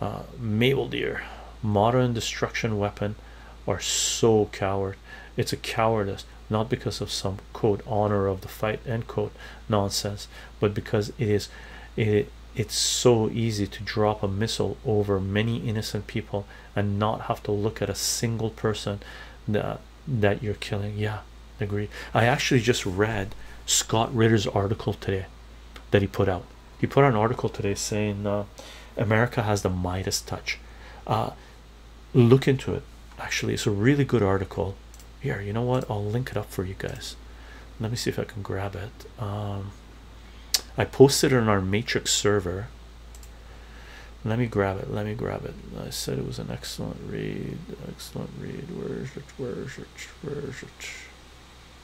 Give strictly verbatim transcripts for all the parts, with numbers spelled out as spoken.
uh, Mabel dear, modern destruction weapon are so coward. It's a cowardice, not because of some quote honor of the fight end quote nonsense, but because it is it it's so easy to drop a missile over many innocent people and not have to look at a single person that that you're killing. Yeah, agree. I actually just read Scott Ritter's article today that he put out. He put out an article today saying uh, America has the Midas touch. Uh, look into it. Actually, it's a really good article. Here, you know what, I'll link it up for you guys. Let me see if I can grab it. um I posted it on our Matrix server. Let me grab it. Let me grab it. I said it was an excellent read. Excellent read. Where's it? Where's it? Where's it?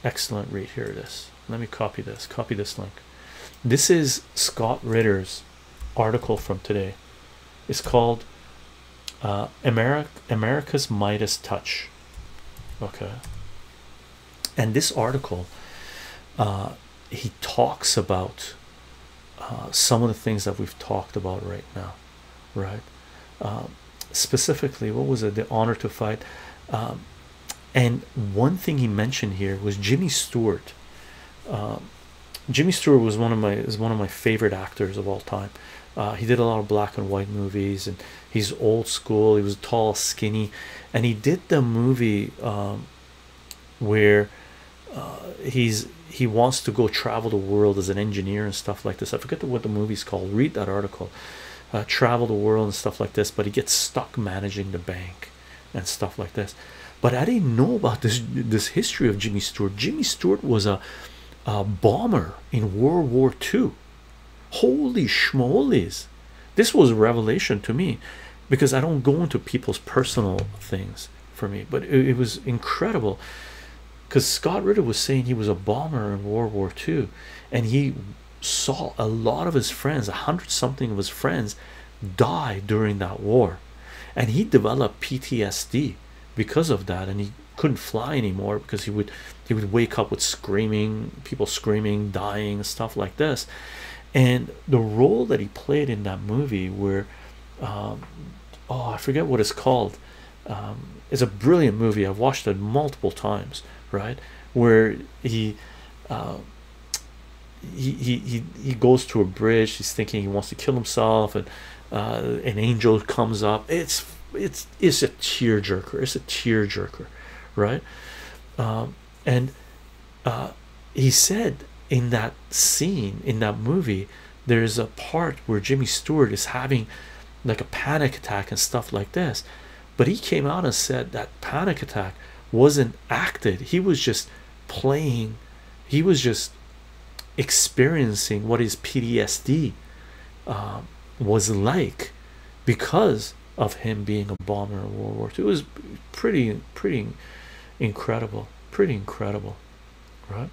Excellent read. Here it is. Let me copy this. Copy this link. This is Scott Ritter's article from today. It's called uh, America, America's Midas Touch. Okay. And this article, uh, he talks about uh, some of the things that we've talked about right now, right? Um, specifically, what was it? The honor to fight. Um, and one thing he mentioned here was Jimmy Stewart. Um, Jimmy Stewart was one of my is one of my favorite actors of all time. Uh, he did a lot of black and white movies, and he's old school. He was tall, skinny, and he did the movie um, where uh, he's. He wants to go travel the world as an engineer and stuff like this. I forget what the movie's called. Read that article. Uh, travel the world and stuff like this. But he gets stuck managing the bank and stuff like this. But I didn't know about this this history of Jimmy Stewart. Jimmy Stewart was a, a bomber in World War Two. Holy schmolies. This was a revelation to me, because I don't go into people's personal things for me. But it, it was incredible. Because Scott Ritter was saying he was a bomber in World War Two, and he saw a lot of his friends, a hundred something of his friends, die during that war, and he developed P T S D because of that, and he couldn't fly anymore because he would he would wake up with screaming, people screaming, dying, stuff like this. And the role that he played in that movie, where um, oh, I forget what it's called, um, it's a brilliant movie. I've watched it multiple times. Right, where he, uh, he he he he goes to a bridge. He's thinking he wants to kill himself, and uh, an angel comes up. It's it's it's a tearjerker. It's a tearjerker, right? Um, and uh, he said in that scene, in that movie, there's a part where Jimmy Stewart is having like a panic attack and stuff like this, but he came out and said that panic attack wasn't acted. He was just playing. He was just experiencing what his P T S D um, was like, because of him being a bomber in World War Two. It was pretty, pretty incredible. Pretty incredible, right?